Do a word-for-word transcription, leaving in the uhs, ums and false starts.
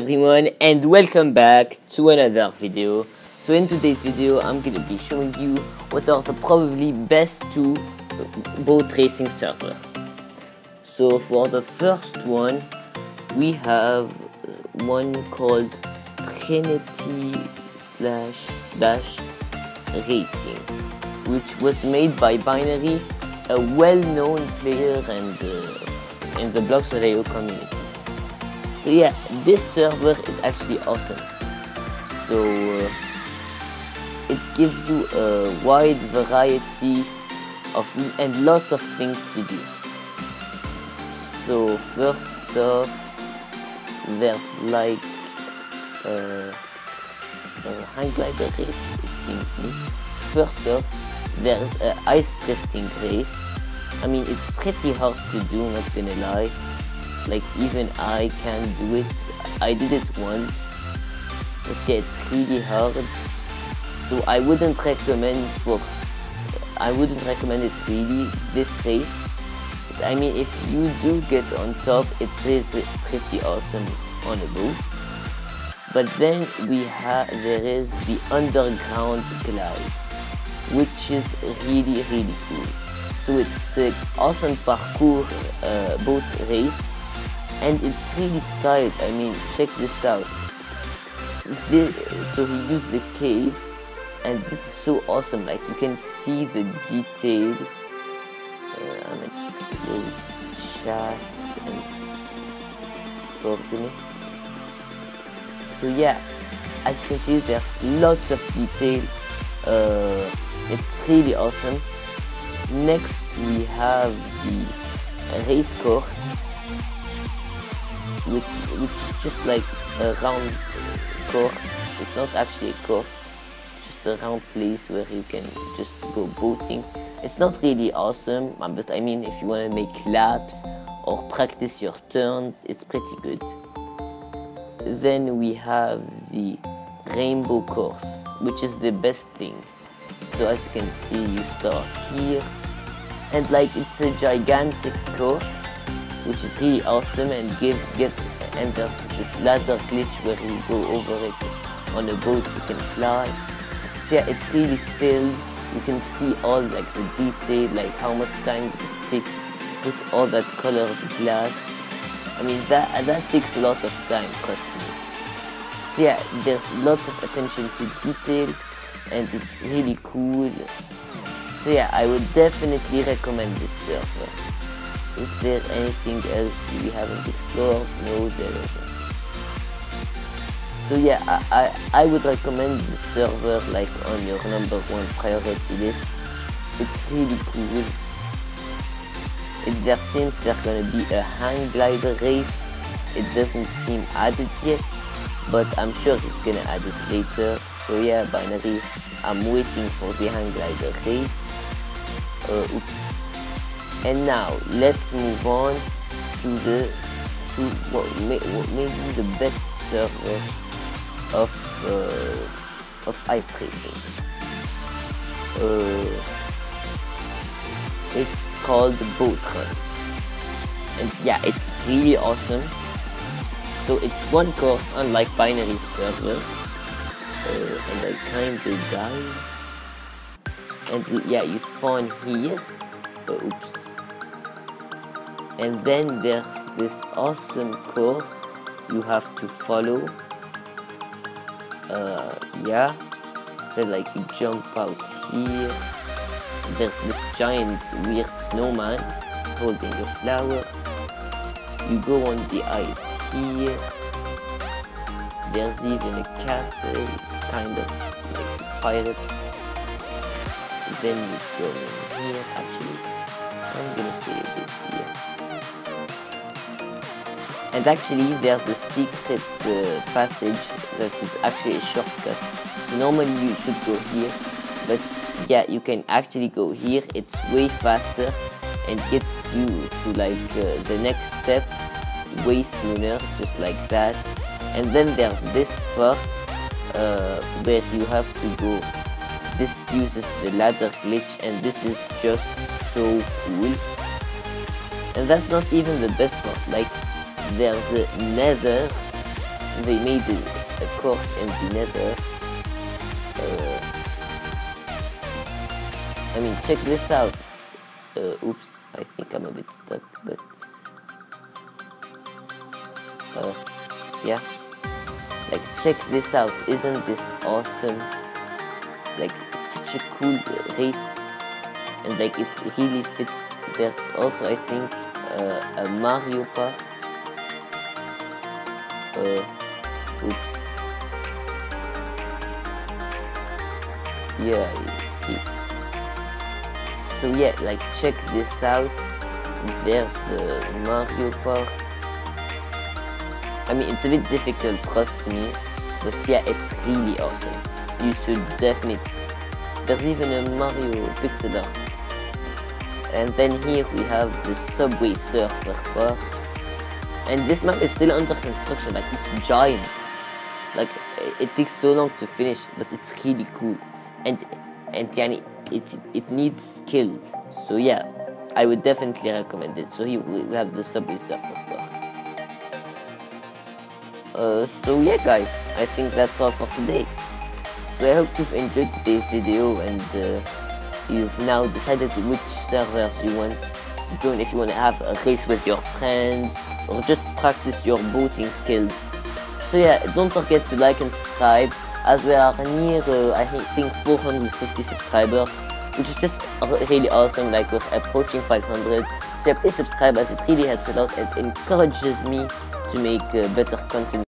Everyone, and welcome back to another video. So in today's video I'm gonna be showing you what are the probably best two boat racing servers. So for the first one we have one called Trinity-Racing, which was made by Binary, a well-known player and uh, in the Bloxd dot i o community. So yeah, this server is actually awesome. So uh, it gives you a wide variety of and lots of things to do. So first off, there's like uh, a hang glider race, it seems me. First off, there's a ice drifting race. I mean, it's pretty hard to do, not gonna lie. Like, even I can't do it. I did it once, but yeah, it's really hard. So I wouldn't recommend for I wouldn't recommend it really, this race. But I mean, if you do get on top, it is pretty awesome on a boat. But then we have there is the underground glide, which is really really cool. So it's an awesome parkour uh, boat race. And it's really styled. I mean, check this out. This, so he used the cave, and this is so awesome. Like, you can see the detail. Uh, I'm gonna just close chat and coordinates. So yeah, as you can see, there's lots of detail. Uh, it's really awesome. Next, we have the race course. Which, which is just like a round course. It's not actually a course, it's just a round place where you can just go boating. It's not really awesome, but I mean, if you want to make laps or practice your turns, it's pretty good. Then we have the rainbow course, which is the best thing. So as you can see, you start here, and like, it's a gigantic course, which is really awesome, and gives get and there's this ladder glitch where you go over it on a boat, you can fly. So yeah, it's really filled. You can see all like the detail, like how much time it takes to put all that colored glass. I mean, that that takes a lot of time, trust me. So yeah, there's lots of attention to detail, and it's really cool. So yeah, I would definitely recommend this server. Is there anything else we haven't explored? No, there isn't. So yeah, I, I, I would recommend this server like on your number one priority list. It's really cool. It, there seems there's gonna be a hang glider race. It doesn't seem added yet, but I'm sure it's gonna add it later. So yeah, Binary, I'm waiting for the hang glider race. Uh, oops. And now let's move on to the to what may, what may be the best server of uh, of ice racing. Uh, it's called Boat Run, and yeah, it's really awesome. So it's one course, unlike Binary server, uh, and I kinda died. And yeah, you spawn here. Uh, oops. And then there's this awesome course you have to follow. Uh, yeah. Then like you jump out here. There's this giant weird snowman holding a flower. You go on the ice here. There's even a castle, kind of like pirates. Then you go in here. Actually, I'm gonna play a bit here. And actually, there's a secret uh, passage that is actually a shortcut. So normally you should go here, but yeah, you can actually go here. It's way faster and gets you to like uh, the next step way sooner, just like that. And then there's this spot uh, where you have to go. This uses the ladder glitch, and this is just so cool. And that's not even the best part. Like, there's a nether they made the, the cross in the nether. Uh, I mean, check this out. Uh, oops, I think I'm a bit stuck, but uh, yeah, like check this out. Isn't this awesome? Like such a cool uh, race, and like it really fits. There's also, I think, uh, a Mario part. Uh, oops. Yeah, I skipped. So yeah, like check this out. There's the Mario part. I mean, it's a bit difficult, trust me, but yeah, it's really awesome. You should definitely. There's even a Mario pixel art. And then here we have the Subway Surfer part. And this map is still under construction, like it's giant. Like it takes so long to finish, but it's really cool. And and yani it it needs skill. So yeah, I would definitely recommend it. So here we have the Subway Surfer part. Uh, so yeah, guys, I think that's all for today. So I hope you've enjoyed today's video and uh, you've now decided which servers you want to join if you want to have a race with your friends, or just practice your boating skills. So yeah, don't forget to like and subscribe, as we are near uh, I think four hundred fifty subscribers, which is just really awesome. Like we're approaching five hundred, so yeah, please subscribe as it really helps a lot and encourages me to make uh, better content.